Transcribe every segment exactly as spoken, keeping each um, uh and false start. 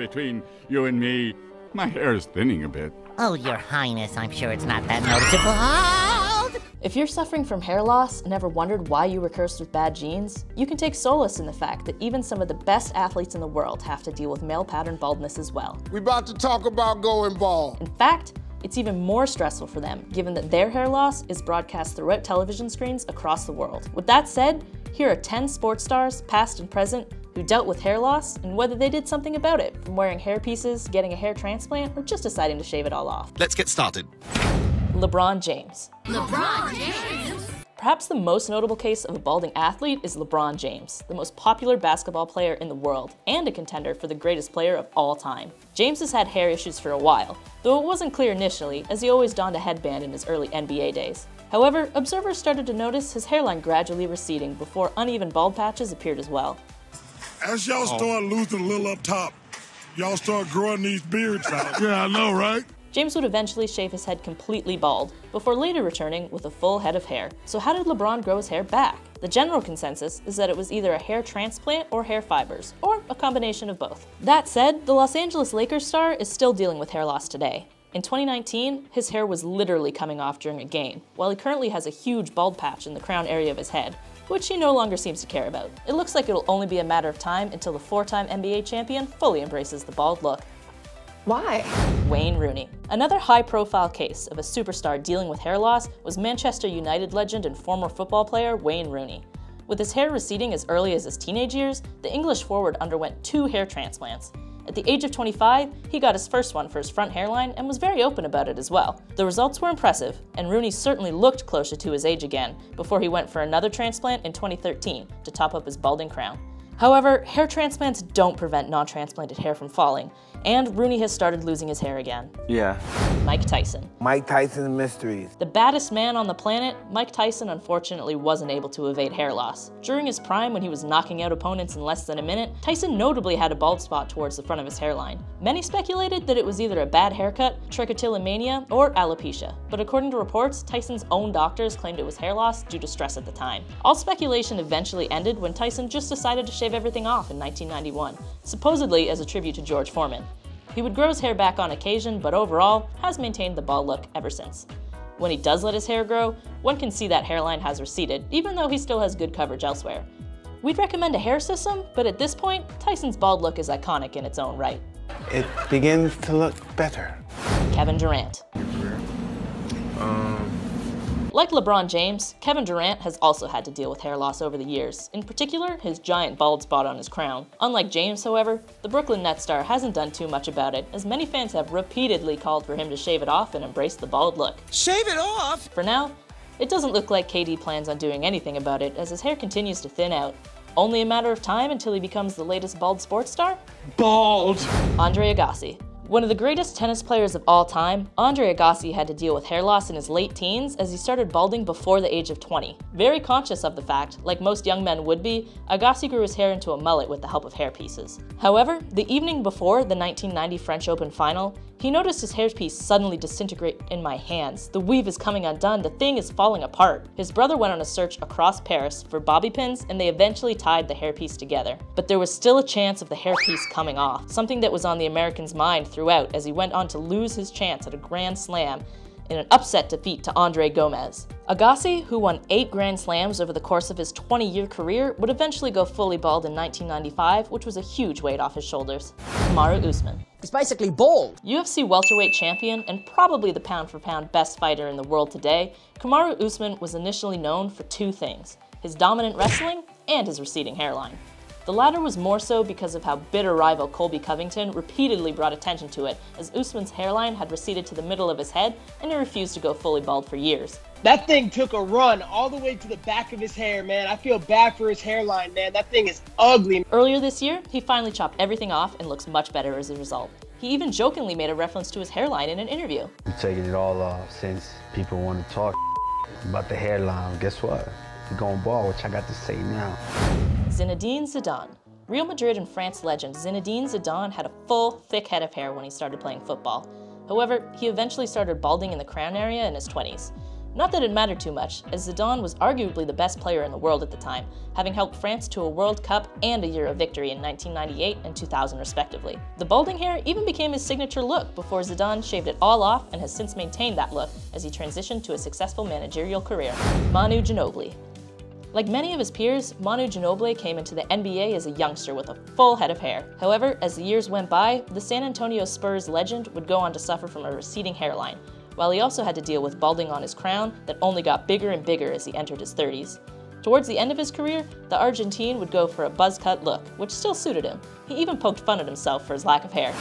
between you and me. My hair is thinning a bit. Oh, Your Highness, I'm sure it's not that noticeable. If you're suffering from hair loss and ever wondered why you were cursed with bad genes, you can take solace in the fact that even some of the best athletes in the world have to deal with male pattern baldness as well. We're about to talk about going bald. In fact, it's even more stressful for them, given that their hair loss is broadcast throughout television screens across the world. With that said, here are ten sports stars, past and present, who dealt with hair loss and whether they did something about it, from wearing hair pieces, getting a hair transplant, or just deciding to shave it all off. Let's get started. LeBron James. LeBron James! Perhaps the most notable case of a balding athlete is LeBron James, the most popular basketball player in the world and a contender for the greatest player of all time. James has had hair issues for a while, though it wasn't clear initially, as he always donned a headband in his early N B A days. However, observers started to notice his hairline gradually receding before uneven bald patches appeared as well. As y'all oh. start losing a little up top, y'all start growing these beards out. Yeah, I know, right? James would eventually shave his head completely bald, before later returning with a full head of hair. So how did LeBron grow his hair back? The general consensus is that it was either a hair transplant or hair fibers, or a combination of both. That said, the Los Angeles Lakers star is still dealing with hair loss today. In twenty nineteen, his hair was literally coming off during a game, while he currently has a huge bald patch in the crown area of his head, which he no longer seems to care about. It looks like it'll only be a matter of time until the four-time N B A champion fully embraces the bald look. Why? Wayne Rooney. Another high-profile case of a superstar dealing with hair loss was Manchester United legend and former football player Wayne Rooney. With his hair receding as early as his teenage years, the English forward underwent two hair transplants. At the age of twenty-five, he got his first one for his front hairline and was very open about it as well. The results were impressive, and Rooney certainly looked closer to his age again before he went for another transplant in twenty thirteen to top up his balding crown. However, hair transplants don't prevent non-transplanted hair from falling, and Rooney has started losing his hair again. Yeah. Mike Tyson. Mike Tyson mysteries. The baddest man on the planet, Mike Tyson unfortunately wasn't able to evade hair loss. During his prime, when he was knocking out opponents in less than a minute, Tyson notably had a bald spot towards the front of his hairline. Many speculated that it was either a bad haircut, trichotillomania, or alopecia, but according to reports, Tyson's own doctors claimed it was hair loss due to stress at the time. All speculation eventually ended when Tyson just decided to shave everything off in nineteen ninety-one, supposedly as a tribute to George Foreman. He would grow his hair back on occasion, but overall has maintained the bald look ever since. When he does let his hair grow, one can see that hairline has receded, even though he still has good coverage elsewhere. We'd recommend a hair system, but at this point, Tyson's bald look is iconic in its own right. It begins to look better. Kevin Durant. Um. Like LeBron James, Kevin Durant has also had to deal with hair loss over the years, in particular his giant bald spot on his crown. Unlike James, however, the Brooklyn Nets star hasn't done too much about it, as many fans have repeatedly called for him to shave it off and embrace the bald look. Shave it off! For now, it doesn't look like K D plans on doing anything about it, as his hair continues to thin out. Only a matter of time until he becomes the latest bald sports star? Bald! Andre Agassi. One of the greatest tennis players of all time, Andre Agassi had to deal with hair loss in his late teens as he started balding before the age of twenty. Very conscious of the fact, like most young men would be, Agassi grew his hair into a mullet with the help of hair pieces. However, the evening before the nineteen ninety French Open final, he noticed his hairpiece suddenly disintegrate in my hands. The weave is coming undone, the thing is falling apart. His brother went on a search across Paris for bobby pins and they eventually tied the hairpiece together. But there was still a chance of the hairpiece coming off, something that was on the American's mind through Throughout as he went on to lose his chance at a Grand Slam in an upset defeat to Andre Gomez. Agassi, who won eight Grand Slams over the course of his twenty-year career, would eventually go fully bald in nineteen ninety-five, which was a huge weight off his shoulders. Kamaru Usman. He's basically bald. U F C welterweight champion and probably the pound-for-pound best fighter in the world today, Kamaru Usman was initially known for two things: his dominant wrestling and his receding hairline. The latter was more so because of how bitter rival Colby Covington repeatedly brought attention to it, as Usman's hairline had receded to the middle of his head and he refused to go fully bald for years. That thing took a run all the way to the back of his hair, man. I feel bad for his hairline, man. That thing is ugly. Earlier this year, he finally chopped everything off and looks much better as a result. He even jokingly made a reference to his hairline in an interview. I'm taking it all off since people want to talk about the hairline. Guess what? You're going bald, which I got to say now. Zinedine Zidane. Real Madrid and France legend Zinedine Zidane had a full, thick head of hair when he started playing football. However, he eventually started balding in the crown area in his twenties. Not that it mattered too much, as Zidane was arguably the best player in the world at the time, having helped France to a World Cup and a Euro victory in nineteen ninety-eight and two thousand respectively. The balding hair even became his signature look before Zidane shaved it all off and has since maintained that look as he transitioned to a successful managerial career. Manu Ginobili. Like many of his peers, Manu Ginobili came into the N B A as a youngster with a full head of hair. However, as the years went by, the San Antonio Spurs legend would go on to suffer from a receding hairline, while he also had to deal with balding on his crown that only got bigger and bigger as he entered his thirties. Towards the end of his career, the Argentine would go for a buzz-cut look, which still suited him. He even poked fun at himself for his lack of hair.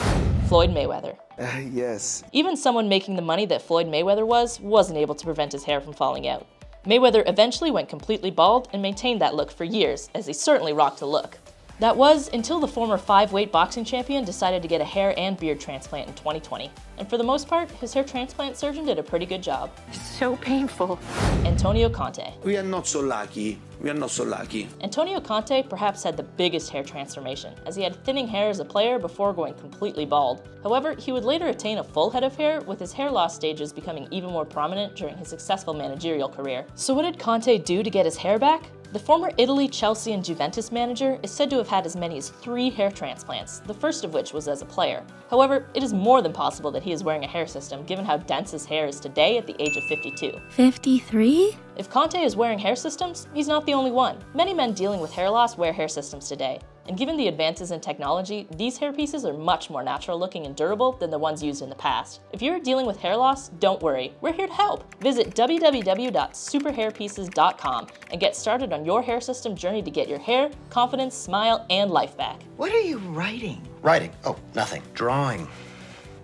Floyd Mayweather. Uh, yes. Even someone making the money that Floyd Mayweather was, wasn't able to prevent his hair from falling out. Mayweather eventually went completely bald and maintained that look for years, as he certainly rocked the look. That was until the former five-weight boxing champion decided to get a hair and beard transplant in twenty twenty. And for the most part, his hair transplant surgeon did a pretty good job. It's so painful. Antonio Conte. We are not so lucky. We are not so lucky. Antonio Conte perhaps had the biggest hair transformation, as he had thinning hair as a player before going completely bald. However, he would later attain a full head of hair, with his hair loss stages becoming even more prominent during his successful managerial career. So what did Conte do to get his hair back? The former Italy, Chelsea and Juventus manager is said to have had as many as three hair transplants, the first of which was as a player. However, it is more than possible that he is wearing a hair system given how dense his hair is today at the age of fifty-two. fifty-three? If Conte is wearing hair systems, he's not the only one. Many men dealing with hair loss wear hair systems today, and given the advances in technology, these hairpieces are much more natural looking and durable than the ones used in the past. If you're dealing with hair loss, don't worry, we're here to help. Visit w w w dot super hairpieces dot com and get started on your hair system journey to get your hair, confidence, smile, and life back. What are you writing? Writing? Oh, nothing. Drawing.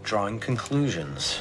Drawing conclusions.